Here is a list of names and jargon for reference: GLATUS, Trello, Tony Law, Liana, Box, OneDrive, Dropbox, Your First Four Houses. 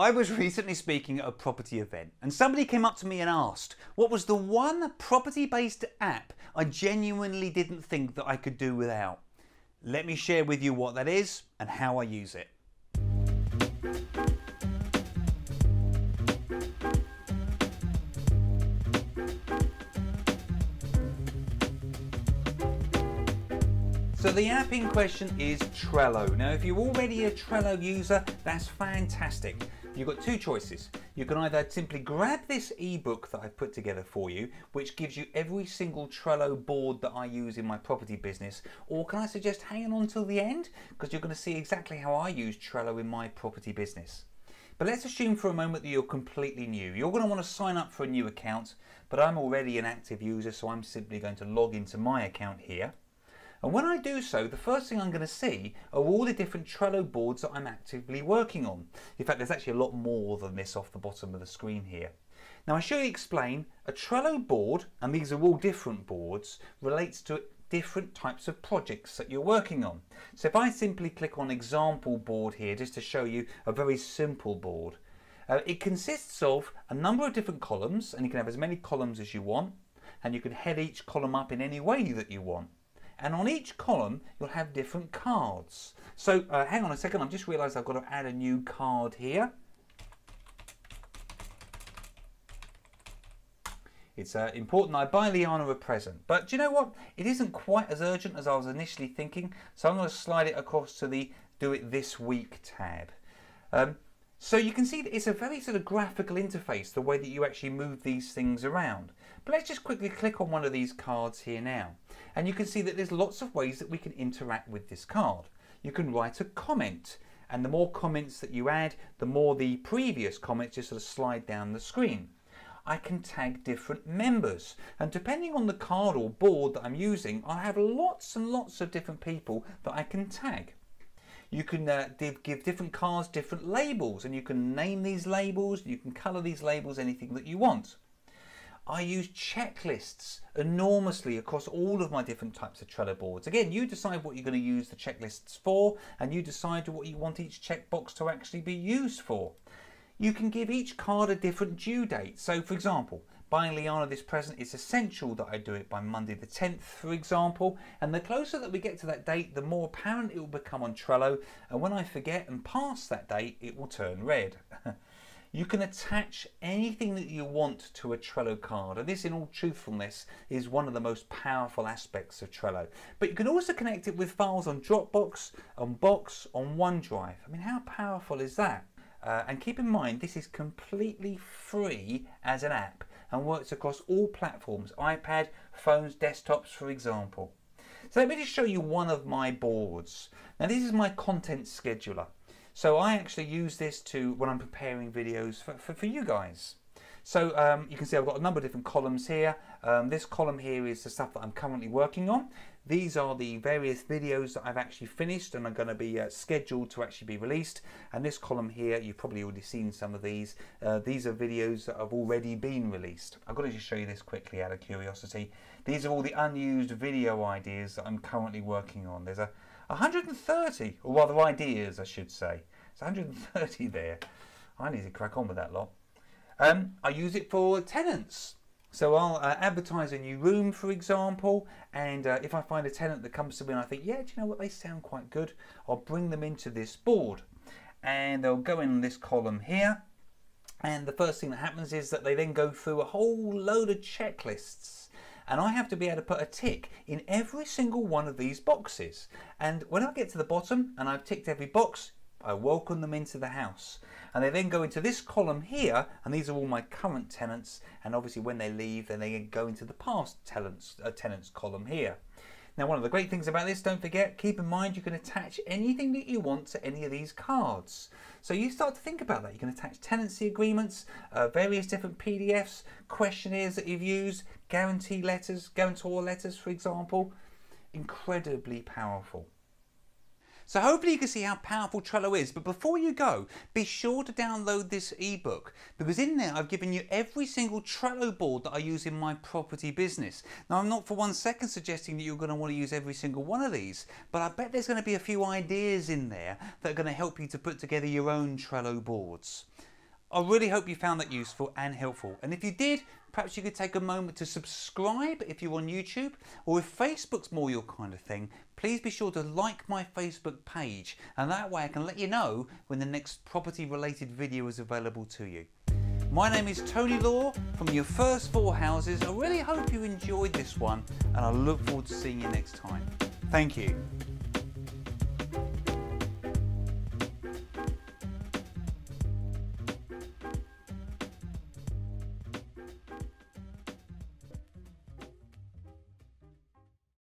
I was recently speaking at a property event and somebody came up to me and asked what was the one property-based app I genuinely didn't think that I could do without. Let me share with you what that is and how I use it. So the app in question is Trello. Now, if you're already a Trello user, that's fantastic. You've got two choices. You can either simply grab this ebook that I've put together for you, which gives you every single Trello board that I use in my property business, or can I suggest hanging on till the end? Because you're going to see exactly how I use Trello in my property business. But let's assume for a moment that you're completely new. You're going to want to sign up for a new account, but I'm already an active user, so I'm simply going to log into my account here. And when I do so, the first thing I'm going to see are all the different Trello boards that I'm actively working on. In fact, there's actually a lot more than this off the bottom of the screen here. Now, I should explain a Trello board, and these are all different boards, relates to different types of projects that you're working on. So if I simply click on example board here, just to show you a very simple board, it consists of a number of different columns, and you can have as many columns as you want, and you can head each column up in any way that you want. And on each column, you'll have different cards. So hang on a second, I've just realized I've got to add a new card here. It's important I buy Liana a present. But do you know what? It isn't quite as urgent as I was initially thinking. So I'm going to slide it across to the Do It This Week tab. So you can see that it's a very sort of graphical interface, the way that you actually move these things around. But let's just quickly click on one of these cards here now. And you can see that there's lots of ways that we can interact with this card. You can write a comment, and the more comments that you add, the more the previous comments just sort of slide down the screen. I can tag different members, and depending on the card or board that I'm using, I have lots and lots of different people that I can tag. You can give different cards different labels, and you can name these labels, you can colour these labels, anything that you want. I use checklists enormously across all of my different types of Trello boards. Again, you decide what you're going to use the checklists for, and you decide what you want each checkbox to actually be used for. You can give each card a different due date. So, for example, buying Liana this present, it's essential that I do it by Monday the 10th, for example. And the closer that we get to that date, the more apparent it will become on Trello. And when I forget and pass that date, it will turn red. You can attach anything that you want to a Trello card. And this, in all truthfulness, is one of the most powerful aspects of Trello. But you can also connect it with files on Dropbox, on Box, on OneDrive. I mean, how powerful is that? And keep in mind, this is completely free as an app and works across all platforms, iPad, phones, desktops, for example. So let me just show you one of my boards. Now, this is my content scheduler. So I actually use this when I'm preparing videos for you guys. So you can see I've got a number of different columns here. This column here is the stuff that I'm currently working on. These are the various videos that I've actually finished and are going to be scheduled to actually be released. And this column here, you've probably already seen some of these. These are videos that have already been released. I've got to just show you this quickly out of curiosity. These are all the unused video ideas that I'm currently working on. There's 130, or rather ideas I should say. It's 130 there. I need to crack on with that lot. I use it for tenants. So I'll advertise a new room, for example, and if I find a tenant that comes to me and I think, yeah, do you know what, they sound quite good, I'll bring them into this board. And they'll go in this column here, and the first thing that happens is that they then go through a whole load of checklists. And I have to be able to put a tick in every single one of these boxes. And when I get to the bottom and I've ticked every box, I welcome them into the house. And they then go into this column here, and these are all my current tenants. And obviously when they leave, then they go into the past tenants column here. Now, one of the great things about this, don't forget, keep in mind you can attach anything that you want to any of these cards. So you start to think about that. You can attach tenancy agreements, various different PDFs, questionnaires that you've used, guarantee letters, guarantor letters, for example. Incredibly powerful. So hopefully you can see how powerful Trello is, but before you go, be sure to download this ebook, because in there I've given you every single Trello board that I use in my property business. Now, I'm not for one second suggesting that you're going to want to use every single one of these, but I bet there's going to be a few ideas in there that are going to help you to put together your own Trello boards. I really hope you found that useful and helpful. And if you did, perhaps you could take a moment to subscribe if you're on YouTube, or if Facebook's more your kind of thing, please be sure to like my Facebook page, and that way I can let you know when the next property related video is available to you. My name is Tony Law from Your First Four Houses. I really hope you enjoyed this one, and I look forward to seeing you next time. Thank you.